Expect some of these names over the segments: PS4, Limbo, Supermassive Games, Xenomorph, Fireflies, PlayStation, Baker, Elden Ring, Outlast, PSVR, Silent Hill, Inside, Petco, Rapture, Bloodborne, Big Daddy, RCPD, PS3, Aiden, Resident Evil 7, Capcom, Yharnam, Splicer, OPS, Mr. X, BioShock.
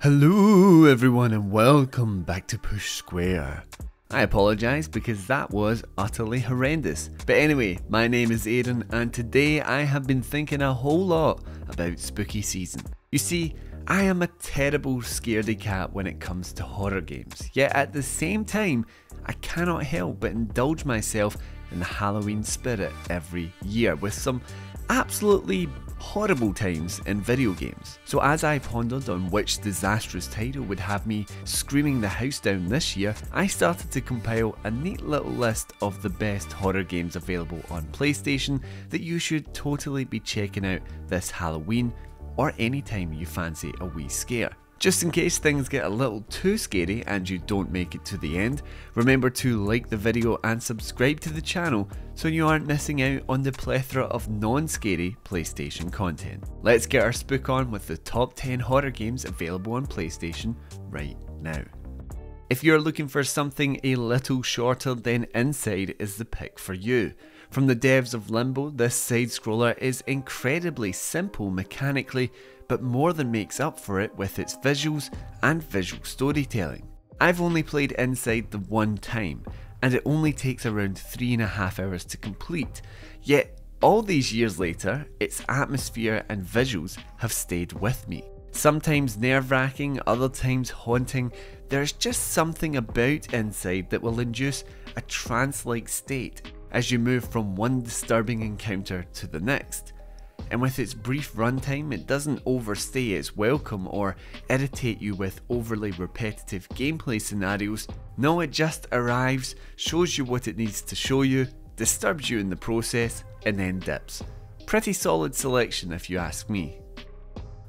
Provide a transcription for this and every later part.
Hello everyone and welcome back to Push Square. I apologise because that was utterly horrendous. But anyway, my name is Aiden and today I have been thinking a whole lot about spooky season. You see, I am a terrible scaredy cat when it comes to horror games, yet at the same time I cannot help but indulge myself in the Halloween spirit every year with some absolutely horrible times in video games. So as I pondered on which disastrous title would have me screaming the house down this year, I started to compile a neat little list of the best horror games available on PlayStation that you should totally be checking out this Halloween or any time you fancy a wee scare. Just in case things get a little too scary and you don't make it to the end, remember to like the video and subscribe to the channel so you aren't missing out on the plethora of non-scary PlayStation content. Let's get our spook on with the top 10 horror games available on PlayStation right now. If you're looking for something a little shorter, then Inside is the pick for you. From the devs of Limbo, this side-scroller is incredibly simple mechanically, but more than makes up for it with its visuals and visual storytelling. I've only played Inside the one time, and it only takes around 3.5 hours to complete, yet all these years later, its atmosphere and visuals have stayed with me. Sometimes nerve-wracking, other times haunting, there's just something about Inside that will induce a trance-like state as you move from one disturbing encounter to the next. And with its brief runtime, it doesn't overstay its welcome or irritate you with overly repetitive gameplay scenarios. No, it just arrives, shows you what it needs to show you, disturbs you in the process, and then dips. Pretty solid selection if you ask me.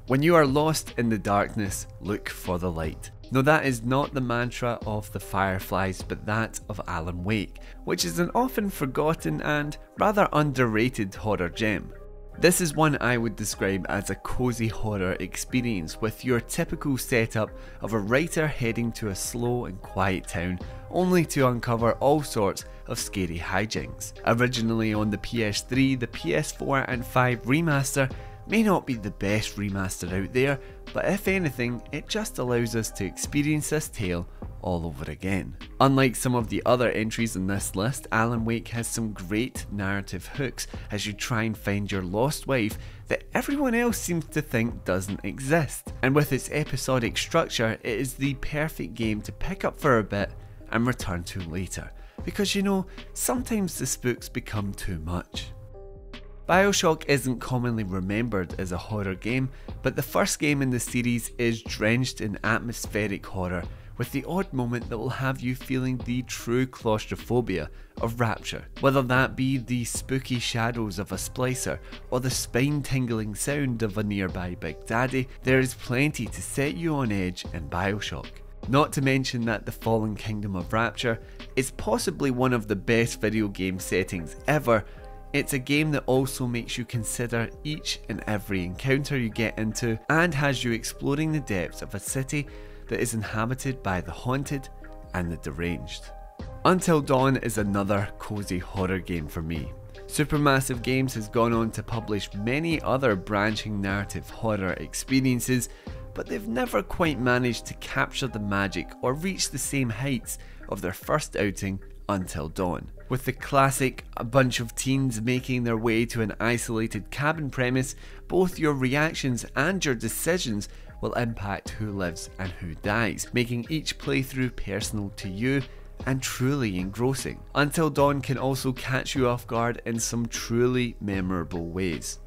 When you are lost in the darkness, look for the light. Now that is not the mantra of the Fireflies, but that of Alan Wake, which is an often forgotten and rather underrated horror gem. This is one I would describe as a cozy horror experience with your typical setup of a writer heading to a slow and quiet town only to uncover all sorts of scary hijinks. Originally on the PS3, the PS4 and 5 remaster may not be the best remaster out there, but if anything, it just allows us to experience this tale all over again. Unlike some of the other entries in this list, Alan Wake has some great narrative hooks as you try and find your lost wife that everyone else seems to think doesn't exist. And with its episodic structure, it is the perfect game to pick up for a bit and return to later, because you know, sometimes the spooks become too much. BioShock isn't commonly remembered as a horror game, but the first game in the series is drenched in atmospheric horror, with the odd moment that will have you feeling the true claustrophobia of Rapture. Whether that be the spooky shadows of a Splicer or the spine-tingling sound of a nearby Big Daddy, there is plenty to set you on edge in BioShock. Not to mention that the fallen kingdom of Rapture is possibly one of the best video game settings ever. It's a game that also makes you consider each and every encounter you get into and has you exploring the depths of a city that is inhabited by the haunted and the deranged. Until Dawn is another cozy horror game for me. Supermassive Games has gone on to publish many other branching narrative horror experiences, but they've never quite managed to capture the magic or reach the same heights of their first outing, Until Dawn. With the classic a bunch of teens making their way to an isolated cabin premise, both your reactions and your decisions will impact who lives and who dies, making each playthrough personal to you and truly engrossing. Until Dawn can also catch you off guard in some truly memorable ways.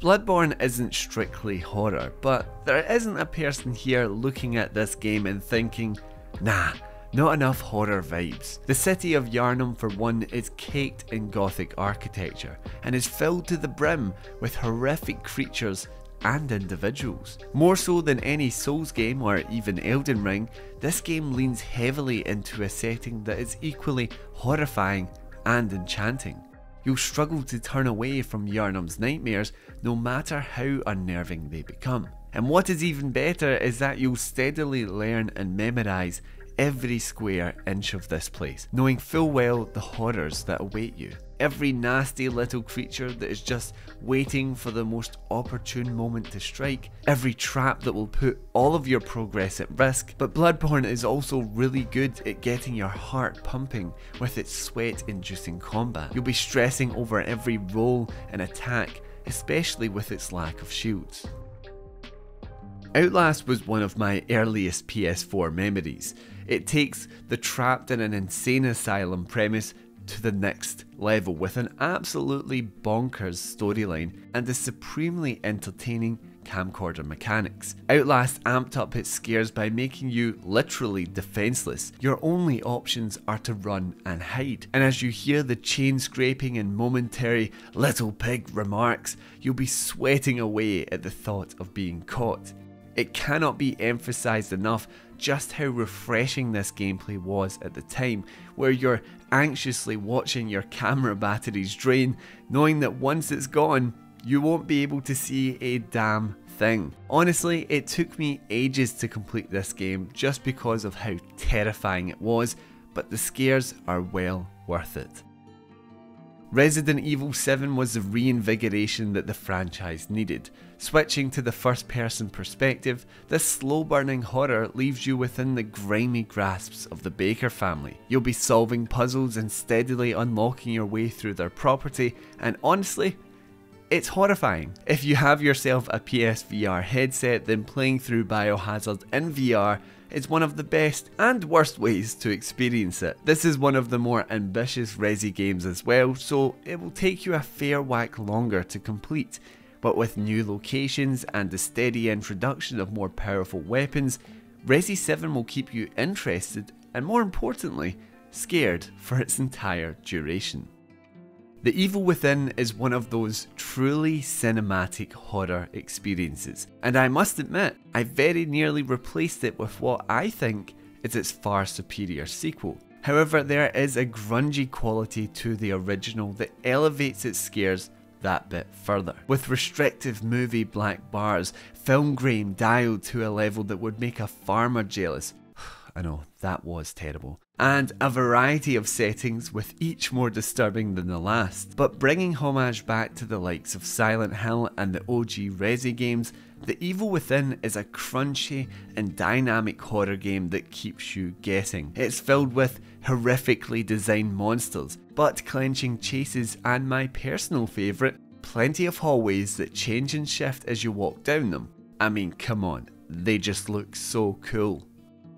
Bloodborne isn't strictly horror, but there isn't a person here looking at this game and thinking, nah, not enough horror vibes. The city of Yharnam, for one, is caked in Gothic architecture and is filled to the brim with horrific creatures and individuals. More so than any Souls game or even Elden Ring, this game leans heavily into a setting that is equally horrifying and enchanting. You'll struggle to turn away from Yharnam's nightmares no matter how unnerving they become. And what is even better is that you'll steadily learn and memorise every square inch of this place, knowing full well the horrors that await you. Every nasty little creature that is just waiting for the most opportune moment to strike, every trap that will put all of your progress at risk. But Bloodborne is also really good at getting your heart pumping with its sweat-inducing combat. You'll be stressing over every roll and attack, especially with its lack of shields. Outlast was one of my earliest PS4 memories. It takes the trapped in an insane asylum premise to the next level with an absolutely bonkers storyline and the supremely entertaining camcorder mechanics. Outlast amped up its scares by making you literally defenseless. Your only options are to run and hide, and as you hear the chain scraping and momentary little pig remarks, you'll be sweating away at the thought of being caught. It cannot be emphasised enough just how refreshing this gameplay was at the time, where you're anxiously watching your camera batteries drain, knowing that once it's gone, you won't be able to see a damn thing. Honestly, it took me ages to complete this game just because of how terrifying it was, but the scares are well worth it. Resident Evil 7 was the reinvigoration that the franchise needed. Switching to the first-person perspective, this slow-burning horror leaves you within the grimy grasps of the Baker family. You'll be solving puzzles and steadily unlocking your way through their property, and honestly, it's horrifying. If you have yourself a PSVR headset, then playing through Biohazard in VR is one of the best and worst ways to experience it. This is one of the more ambitious Resi games as well, so it will take you a fair whack longer to complete, but with new locations and the steady introduction of more powerful weapons, Resi 7 will keep you interested and, more importantly, scared for its entire duration. The Evil Within is one of those truly cinematic horror experiences, and I must admit, I very nearly replaced it with what I think is its far superior sequel. However, there is a grungy quality to the original that elevates its scares that bit further. With restrictive movie black bars, film grain dialed to a level that would make a farmer jealous. I know, that was terrible. And a variety of settings, with each more disturbing than the last. But bringing homage back to the likes of Silent Hill and the OG Resi games, The Evil Within is a crunchy and dynamic horror game that keeps you guessing. It's filled with horrifically designed monsters, butt-clenching chases, and my personal favourite, plenty of hallways that change and shift as you walk down them. I mean, come on, they just look so cool.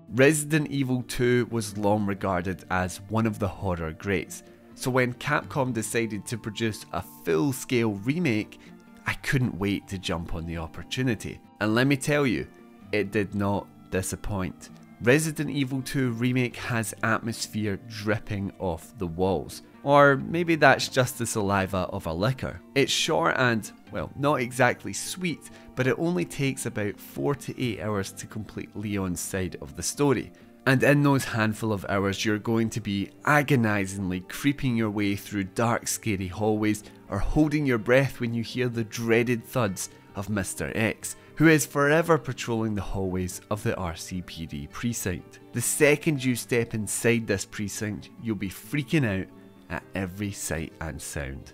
Resident Evil 2 was long regarded as one of the horror greats, so when Capcom decided to produce a full-scale remake, I couldn't wait to jump on the opportunity. And let me tell you, it did not disappoint. Resident Evil 2 Remake has atmosphere dripping off the walls. Or maybe that's just the saliva of a liquor. It's short and, well, not exactly sweet, but it only takes about 4 to 8 hours to complete Leon's side of the story. And in those handful of hours, you're going to be agonizingly creeping your way through dark, scary hallways, or holding your breath when you hear the dreaded thuds of Mr. X, who is forever patrolling the hallways of the RCPD precinct. The second you step inside this precinct, you'll be freaking out at every sight and sound.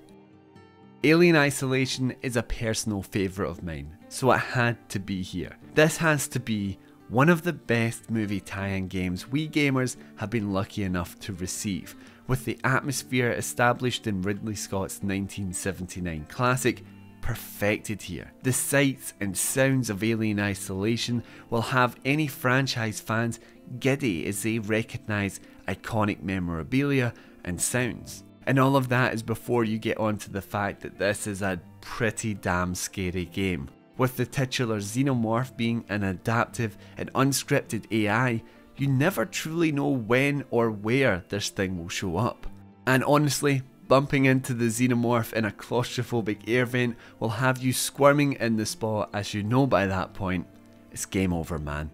Alien Isolation is a personal favourite of mine, so it had to be here. This has to be one of the best movie tie-in games we gamers have been lucky enough to receive, with the atmosphere established in Ridley Scott's 1979 classic perfected here. The sights and sounds of Alien Isolation will have any franchise fans giddy as they recognise iconic memorabilia and sounds. And all of that is before you get onto the fact that this is a pretty damn scary game, with the titular Xenomorph being an adaptive and unscripted AI. You never truly know when or where this thing will show up. And honestly, bumping into the Xenomorph in a claustrophobic air vent will have you squirming in the spot, as you know by that point, it's game over, man.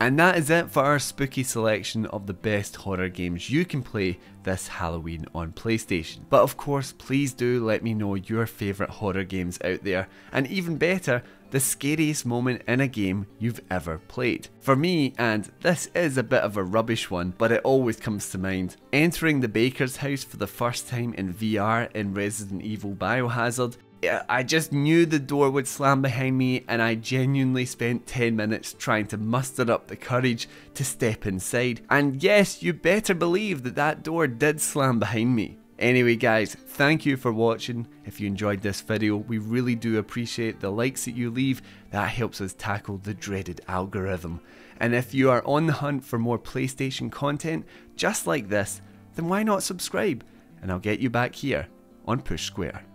And that is it for our spooky selection of the best horror games you can play this Halloween on PlayStation. But of course, please do let me know your favourite horror games out there, and even better, the scariest moment in a game you've ever played. For me, and this is a bit of a rubbish one, but it always comes to mind, entering the Baker's house for the first time in VR in Resident Evil Biohazard. I just knew the door would slam behind me, and I genuinely spent 10 minutes trying to muster up the courage to step inside. And yes, you better believe that that door did slam behind me. Anyway guys, thank you for watching. If you enjoyed this video, we really do appreciate the likes that you leave. That helps us tackle the dreaded algorithm. And if you are on the hunt for more PlayStation content just like this, then why not subscribe? And I'll get you back here on Push Square.